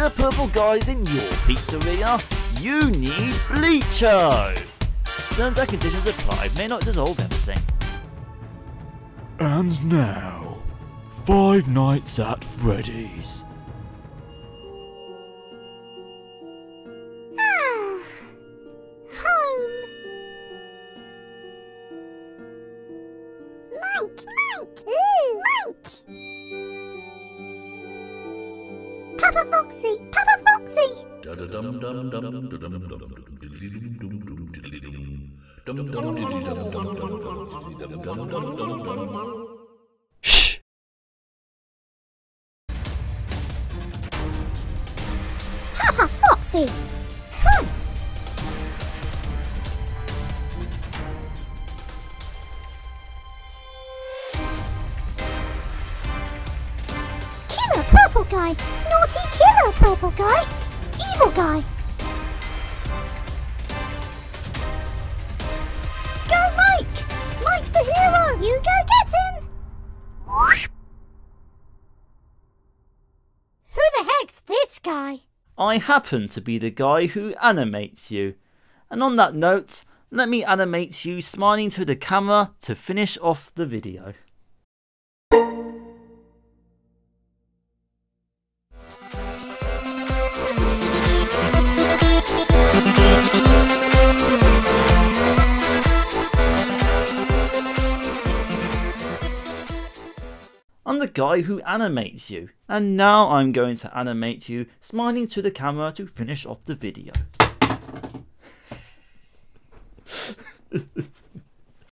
of the purple guys in your pizzeria, you need Bleach-o. Terms and conditions apply, may not dissolve everything. And now, Five Nights at Freddy's. Papa Foxy! Papa Foxy! Shh! Papa Foxy! Come! Killer Purple Guy! Naughty killer, purple guy! Evil guy! Go Mike! Mike the hero! You go get him! Who the heck's this guy? I happen to be the guy who animates you. And on that note, let me animate you smiling to the camera to finish off the video. I'm the guy who animates you, and now I'm going to animate you smiling to the camera to finish off the video.